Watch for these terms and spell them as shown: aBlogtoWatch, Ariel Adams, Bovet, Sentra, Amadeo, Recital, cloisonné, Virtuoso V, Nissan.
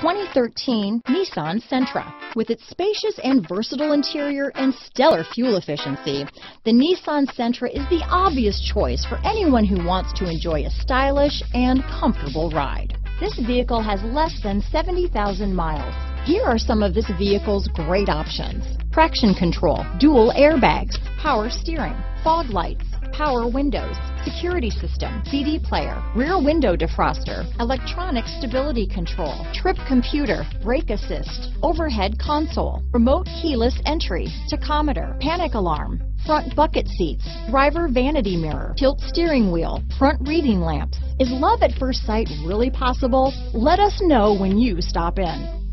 2013 Nissan Sentra. With its spacious and versatile interior and stellar fuel efficiency, the Nissan Sentra is the obvious choice for anyone who wants to enjoy a stylish and comfortable ride. This vehicle has less than 70,000 miles. Here are some of this vehicle's great options: traction control, dual airbags, power steering, fog lights, power windows, security system, CD player, rear window defroster, electronic stability control, trip computer, brake assist, overhead console, remote keyless entry, tachometer, panic alarm, front bucket seats, driver vanity mirror, tilt steering wheel, front reading lamps. Is love at first sight really possible? Let us know when you stop in.